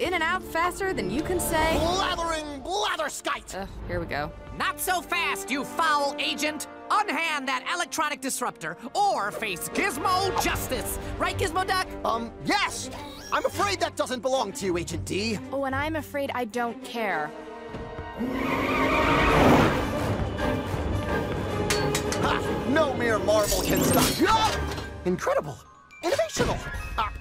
in and out faster than you can say... Blathering blatherskite! Here we go. Not so fast, you foul agent! Unhand that electronic disruptor, or face Gizmo justice. Right, Gizmoduck? Yes! I'm afraid that doesn't belong to you, Agent Dee. Oh, and I'm afraid I don't care. Ha! No mere marvel can stop. Ah! Incredible! Innovational!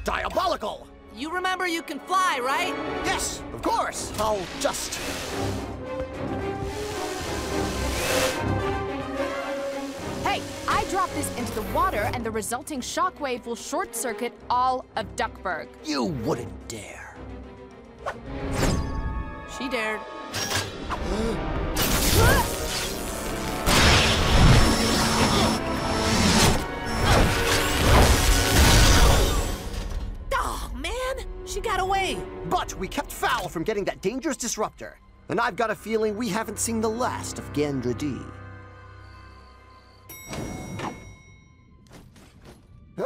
Diabolical! You remember you can fly, right? Yes, of course! I'll just... Hey, I dropped this into the water and the resulting shockwave will short-circuit all of Duckburg. You wouldn't dare. She dared. Oh, man, she got away. But we kept Fowl from getting that dangerous disruptor. And I've got a feeling we haven't seen the last of Gandra Dee.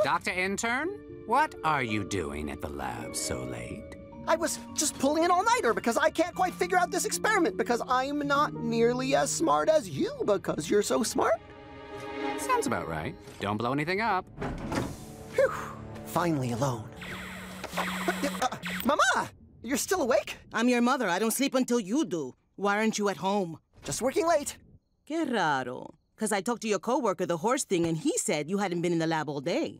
Dr. Intern, what are you doing at the lab so late? I was just pulling an all-nighter because I can't quite figure out this experiment because I'm not nearly as smart as you because you're so smart. Sounds about right. Don't blow anything up. Phew. Finally alone. Mama! You're still awake? I'm your mother. I don't sleep until you do. Why aren't you at home? Just working late. Qué raro. Because I talked to your coworker, the horse thing, and he said you hadn't been in the lab all day.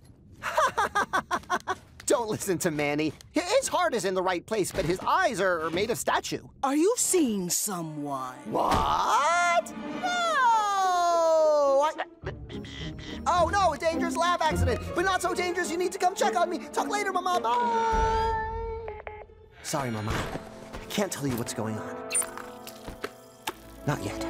Don't listen to Manny. His heart is in the right place, but his eyes are made of statue. Are you seeing someone? What? No! Oh, no, a dangerous lab accident. But not so dangerous, you need to come check on me. Talk later, Mama. Bye. Sorry, Mama. I can't tell you what's going on. Not yet.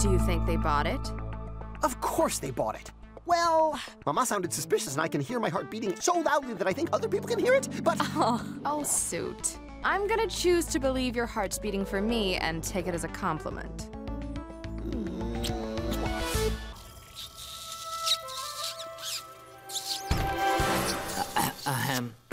Do you think they bought it? Of course they bought it. Well, Mama sounded suspicious and I can hear my heart beating so loudly that I think other people can hear it, but... Oh, suit. I'm gonna choose to believe your heart's beating for me and take it as a compliment.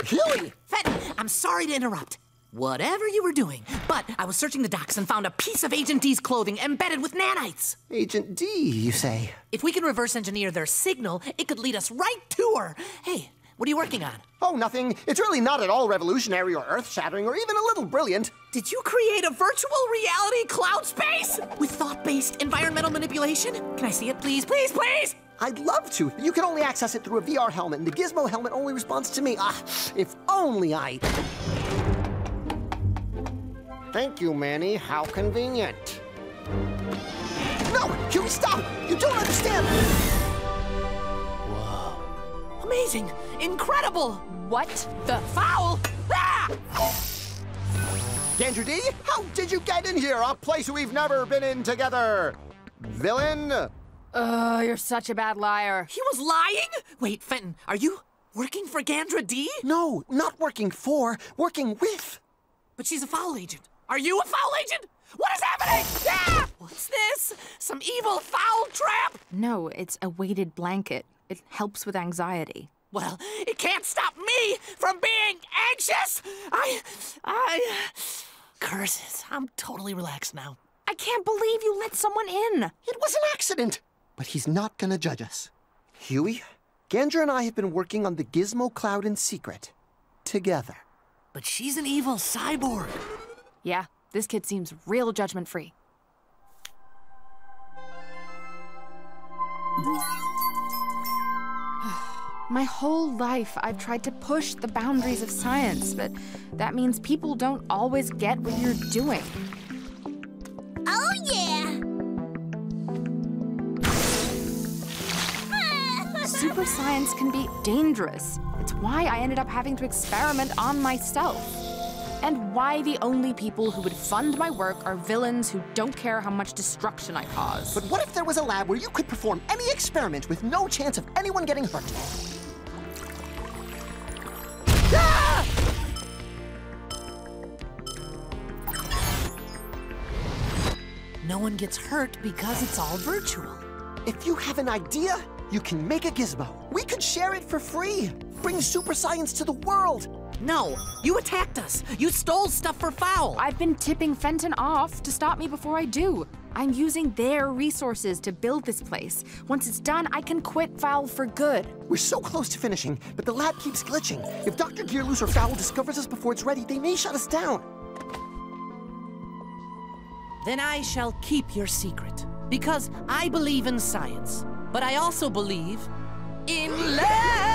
Huey! Fenton, I'm sorry to interrupt. Whatever you were doing, but I was searching the docks and found a piece of Agent Dee's clothing embedded with nanites. Agent Dee, you say? If we can reverse engineer their signal, it could lead us right to her. Hey, what are you working on? Oh, nothing. It's really not at all revolutionary or earth-shattering or even a little brilliant. Did you create a virtual reality cloud space with thought-based environmental manipulation? Can I see it, please, please, please? I'd love to. You can only access it through a VR helmet, and the Gizmo helmet only responds to me. If only I... Thank you, Manny. How convenient. No! Huey, stop! You don't understand! Whoa. Amazing! Incredible! What the... Fowl! Ah! Gandra Dee, how did you get in here? A place we've never been in together! Villain? You're such a bad liar. He was lying? Wait, Fenton, are you working for Gandra Dee? No, not working for, working with. But she's a Fowl agent. Are you a Fowl agent? What is happening? Ah! What's this? Some evil Fowl trap? No, it's a weighted blanket. It helps with anxiety. Well, it can't stop me from being anxious! Curses, I'm totally relaxed now. I can't believe you let someone in. It was an accident. But he's not gonna judge us. Huey, Gandra and I have been working on the Gizmo Cloud in secret. Together. But she's an evil cyborg. Yeah, this kid seems real judgment-free. My whole life, I've tried to push the boundaries of science, but that means people don't always get what you're doing. Oh, yeah! Super science can be dangerous. It's why I ended up having to experiment on myself. And why the only people who would fund my work are villains who don't care how much destruction I cause. But what if there was a lab where you could perform any experiment with no chance of anyone getting hurt? Ah! No one gets hurt because it's all virtual. If you have an idea, you can make a gizmo. We could share it for free. Bring super science to the world. No, you attacked us. You stole stuff for Fowl. I've been tipping Fenton off to stop me before I do. I'm using their resources to build this place. Once it's done, I can quit Fowl for good. We're so close to finishing, but the lab keeps glitching. If Dr. Gearloose or Fowl discovers us before it's ready, they may shut us down. Then I shall keep your secret, because I believe in science, but I also believe in love!